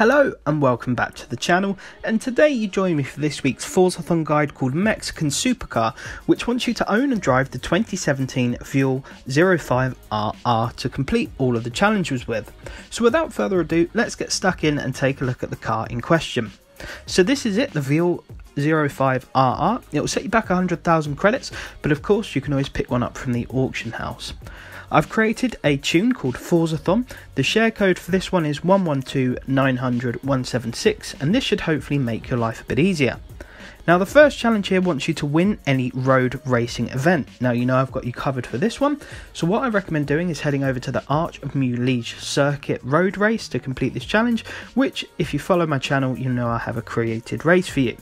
Hello and welcome back to the channel, and today you join me for this week's Forzathon guide called Mexican Supercar, which wants you to own and drive the 2017 VUHL 05RR to complete all of the challenges with. So without further ado, let's get stuck in and take a look at the car in question. So this is it, the VUHL 05RR. It will set you back 100,000 credits, but of course you can always pick one up from the auction house. I've created a tune called Forzathon. The share code for this one is 112900 176, and this should hopefully make your life a bit easier. Now the first challenge here wants you to win any road racing event. Now you know I've got you covered for this one, so what I recommend doing is heading over to the Arch of Mulige circuit road race to complete this challenge, which if you follow my channel you know I have a created race for you.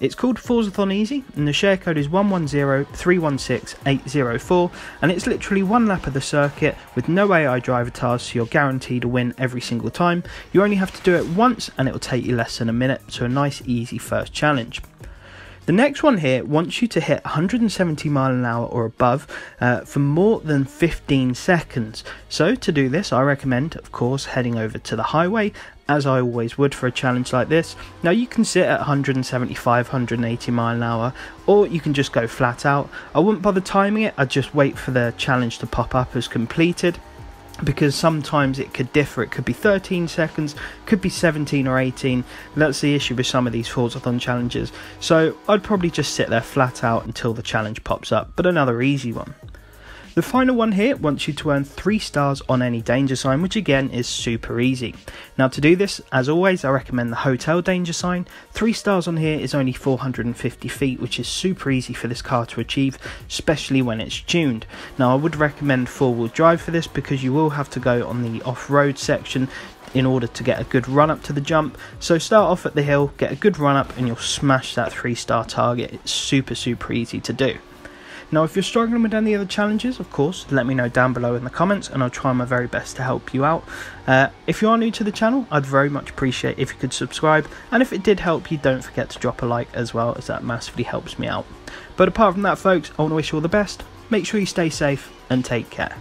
It's called Forzathon Easy and the share code is 110316 804, and it's literally one lap of the circuit with no AI driver tasks, so you're guaranteed to win every single time. You only have to do it once and it will take you less than a minute, so a nice easy first challenge. The next one here wants you to hit 170 miles an hour or above for more than 15 seconds. So to do this, I recommend, of course, heading over to the highway, as I always would for a challenge like this. Now you can sit at 175, 180 miles an hour, or you can just go flat out. I wouldn't bother timing it, I'd just wait for the challenge to pop up as completed, because sometimes it could differ. It could be 13 seconds, could be 17 or 18. That's the issue with some of these Forzathon challenges. So I'd probably just sit there flat out until the challenge pops up, but another easy one. The final one here wants you to earn 3 stars on any danger sign, which again is super easy. Now to do this, as always, I recommend the hotel danger sign. 3 stars on here is only 450 feet, which is super easy for this car to achieve, especially when it's tuned. Now I would recommend 4-wheel drive for this, because you will have to go on the off-road section in order to get a good run up to the jump. So start off at the hill, get a good run up, and you'll smash that 3-star target. It's super easy to do. Now if you're struggling with any other challenges, of course, let me know down below in the comments and I'll try my very best to help you out. If you are new to the channel, I'd very much appreciate if you could subscribe, and if it did help you, don't forget to drop a like as well, as that massively helps me out. But apart from that folks, I want to wish you all the best, make sure you stay safe and take care.